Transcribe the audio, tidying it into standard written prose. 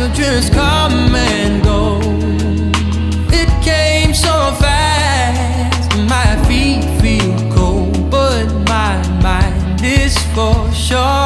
to dreams come and go. It came so fast, my feet feel cold, but my mind is for sure.